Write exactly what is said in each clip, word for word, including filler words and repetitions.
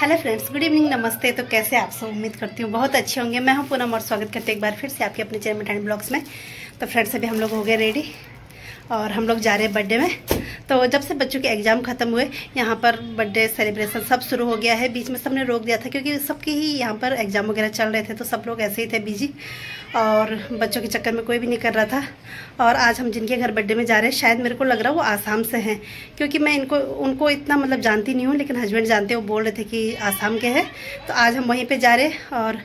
Hello friends, good evening, नमस्ते। तो कैसे आप सब? उम्मीद करती हूँ बहुत अच्छे होंगे। मैं हूँ पूनम और स्वागत करती हूँ एक बार फिर से आपके अपने चैनल मैथानी ब्लॉग्स में। तो फ्रेंड्स, अभी हम लोग हो गए रेडी और हम लोग जा रहे हैं बर्थडे में। तो जब से बच्चों के एग्ज़ाम ख़त्म हुए, यहाँ पर बर्थडे सेलिब्रेशन सब शुरू हो गया है। बीच में सबने रोक दिया था क्योंकि सबके ही यहाँ पर एग्ज़ाम वगैरह चल रहे थे, तो सब लोग ऐसे ही थे बिजी और बच्चों के चक्कर में कोई भी नहीं कर रहा था। और आज हम जिनके घर बर्थडे में जा रहे हैं, शायद मेरे को लग रहा है वो आसाम से हैं, क्योंकि मैं इनको उनको इतना मतलब जानती नहीं हूँ, लेकिन हस्बैंड जानते हैं। वो बोल रहे थे कि आसाम के हैं, तो आज हम वहीं पर जा रहे हैं। और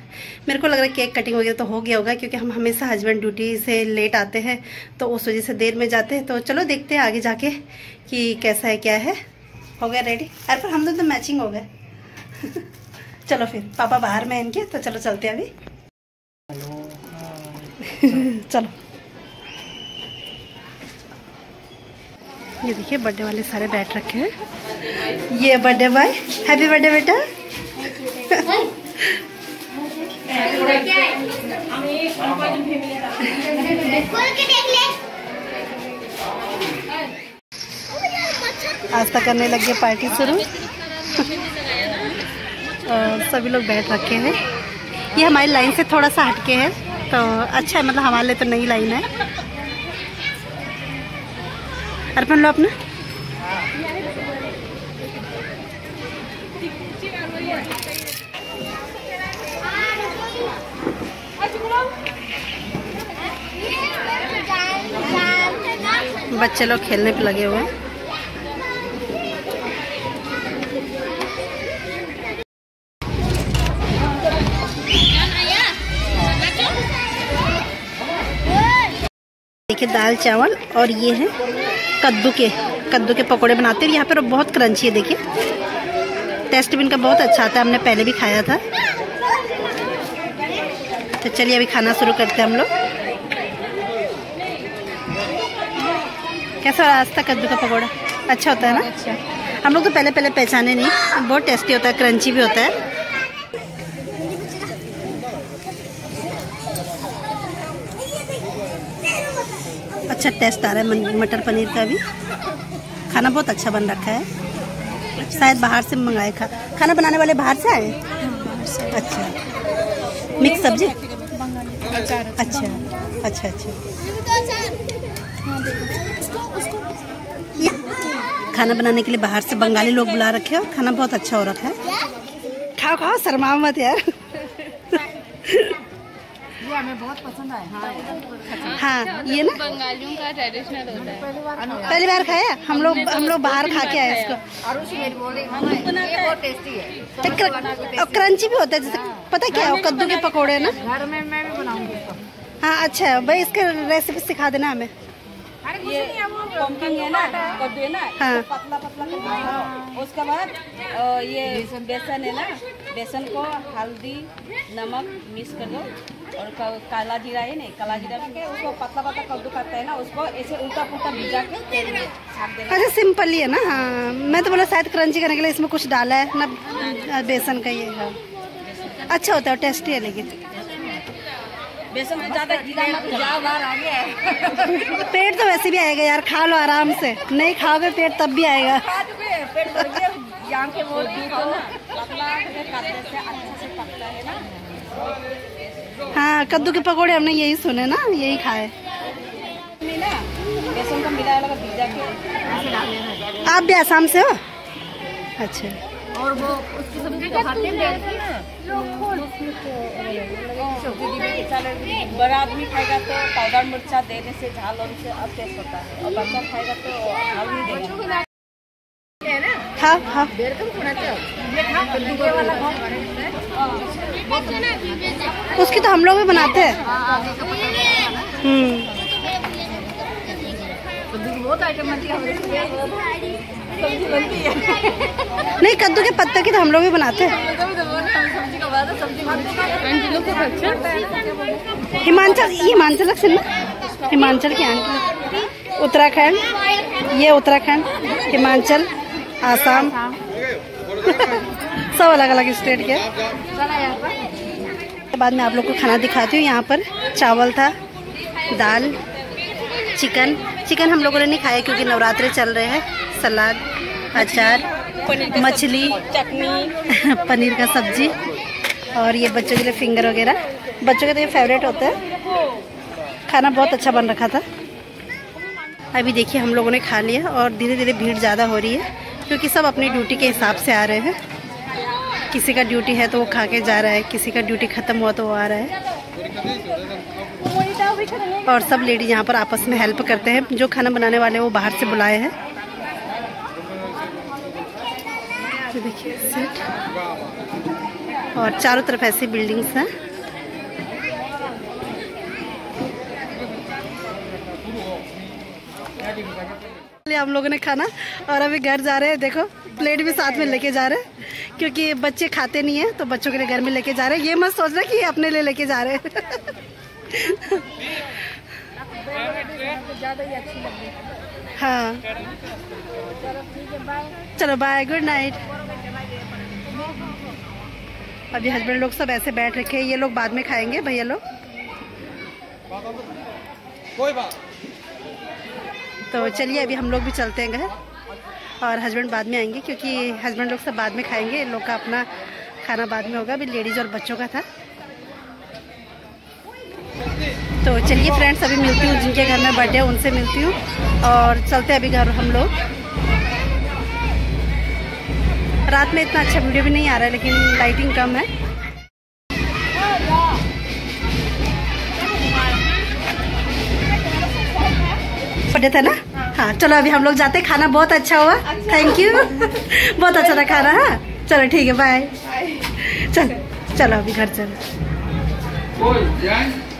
मेरे को लग रहा है केक कटिंग वगैरह तो हो गया होगा, क्योंकि हम हमेशा हस्बैंड ड्यूटी से लेट आते हैं, तो उस वजह से देर में जाते हैं। तो चलो देखते हैं आगे जाके कि कैसा है क्या है। हो गया रेडी? अरे पर हम तो मैचिंग हो गए। चलो फिर, पापा बाहर में इनके, तो चलो चलते हैं अभी। चलो, ये देखिए बर्थडे वाले सारे बैठ रखे हैं। ये बर्थडे बॉय, हैप्पी बर्थडे बेटा। आस्था करने लग गए पार्टी शुरू। और सभी लोग बैठ रखे हैं। ये हमारी लाइन से थोड़ा सा हटके है, तो अच्छा है, मतलब हमारे लिए तो नई लाइन है। अर्पण लो अपना। बच्चे लोग खेलने पे लगे हुए हैं। देखिए दाल चावल और ये है कद्दू के कद्दू के पकोड़े बनाते हैं यहाँ पर। बहुत क्रंची है, देखिए टेस्ट भी इनका बहुत अच्छा आता है, हमने पहले भी खाया था। तो चलिए अभी खाना शुरू करते हैं हम लोग। कैसा हो रहा आज तक कद्दू का पकोड़ा? अच्छा होता है ना? अच्छा, हम लोग तो पहले पहले पहचाने नहीं। बहुत टेस्टी होता है, क्रंची भी होता है। अच्छा टेस्ट आ रहा है मटर पनीर का भी। खाना बहुत अच्छा बन रखा है। शायद बाहर से मंगाए। खा खाना बनाने वाले बाहर से आए? अच्छा, मिक्स सब्जी। अच्छा अच्छा अच्छा खाना बनाने के लिए बाहर से बंगाली लोग बुला रखे हैं। खाना बहुत अच्छा हो रखा है। खाओ खाओ, शर्माओ मत यार। हमें बहुत पसंद आया। हाँ, हाँ ये ना बंगालियों का ट्रेडिशनल होता है। पहली बार खाया हम लोग हम लोग बाहर खा के आए इसको। और क्रंची भी होता है, जैसे पता क्या है, कद्दू के पकोड़े ना। घर में मैं भी बनाऊंगी इसको। हाँ अच्छा भाई, इसका रेसिपी सिखा देना हमें। ये पम्पकिन है ना, कद्दू है ना, पतला पतला करना। उसके बाद ये बेसन है ना, बेसन को हल्दी नमक मिक्स कर दो। और का, काला जीरा है ना, काला जीरा के उसको पतला पतला कद्दू करते हैं ना, उसको ऐसे उल्टा पुल्टा भिजा के तेल में छान देना। अच्छा सिंपल ही है ना। हाँ, मैं तो बोला शायद क्रंची करने के लिए इसमें कुछ डाला है ना, बेसन का ये है। अच्छा होता है, टेस्टी है, लेकिन बेसन में ज़्यादा गीला मत जाओ, बाहर आ गया है। पेट तो वैसे भी आएगा यार, खा लो आराम से। नहीं खाओगे पेट तब भी आएगा। हाँ, कद्दू के पकोड़े हमने यही सुने ना, यही खाए। आप भी आसाम से हो? अच्छा। और वो उसकी सब्जी तो खाते हैं। बड़ा आदमी खाएगा तो पाउडर मिर्चा देने से झाल और से अब टेस्ट होता है, और बच्चा खाएगा तो झाल। हाँ हाँ उसकी तो हम लोग भी बनाते हैं। नहीं, कद्दू के पत्ते की तो हम लोग भी बनाते हैं। हिमाचल हिमाचल से ना, हिमाचल के आंटी, उत्तराखंड, ये उत्तराखंड, हिमाचल, आसाम, सब अलग अलग स्टेट के। बाद में आप लोग को खाना दिखाती हूँ। यहाँ पर चावल था, दाल, चिकन। चिकन हम लोगों ने नहीं खाया क्योंकि नवरात्रे चल रहे हैं। सलाद, अचार, मछली, चटनी, पनीर का सब्जी और ये बच्चों के लिए फिंगर वगैरह। बच्चों के तो ये फेवरेट होता है। खाना बहुत अच्छा बन रखा था। अभी देखिए हम लोगों ने खा लिया और धीरे धीरे भीड़ ज़्यादा हो रही है क्योंकि सब अपनी ड्यूटी के हिसाब से आ रहे हैं। किसी का ड्यूटी है तो वो खा के जा रहा है, किसी का ड्यूटी ख़त्म हुआ तो वो आ रहा है। और सब लेडीज यहाँ पर आपस में हेल्प करते हैं। जो खाना बनाने वाले वो बाहर से बुलाए हैं। तो देखिए सीट और चारों तरफ ऐसी बिल्डिंग्स हैं। हम लोगों ने खाना और अभी घर जा रहे हैं। देखो प्लेट भी साथ में लेके जा रहे हैं क्योंकि बच्चे खाते नहीं हैं तो बच्चों के लिए घर में लेके जा रहे हैं। ये मत सोच रहे कि ये अपने लिए लेके जा रहे हैं। हाँ चलो बाय, गुड नाइट। अभी हस्बैंड लोग सब ऐसे बैठ रखे हैं। ये लोग बाद में खाएंगे भैया लोग। तो चलिए अभी हम लोग भी चलते हैं घर और हस्बैंड बाद में आएंगे क्योंकि हस्बैंड लोग सब बाद में खाएंगे। इन लोग का अपना खाना बाद में होगा। अभी लेडीज़ और बच्चों का था। तो चलिए फ्रेंड्स अभी मिलती हूँ जिनके घर में बर्थडे उनसे मिलती हूँ और चलते हैं अभी घर हम लोग। रात में इतना अच्छा वीडियो भी नहीं आ रहा है लेकिन लाइटिंग कम है। था ना हाँ चलो अभी हम लोग जाते हैं। खाना बहुत अच्छा हुआ, थैंक यू। बहुत अच्छा था खाना। हाँ चलो ठीक है, बाय। चलो चलो अभी घर चलो।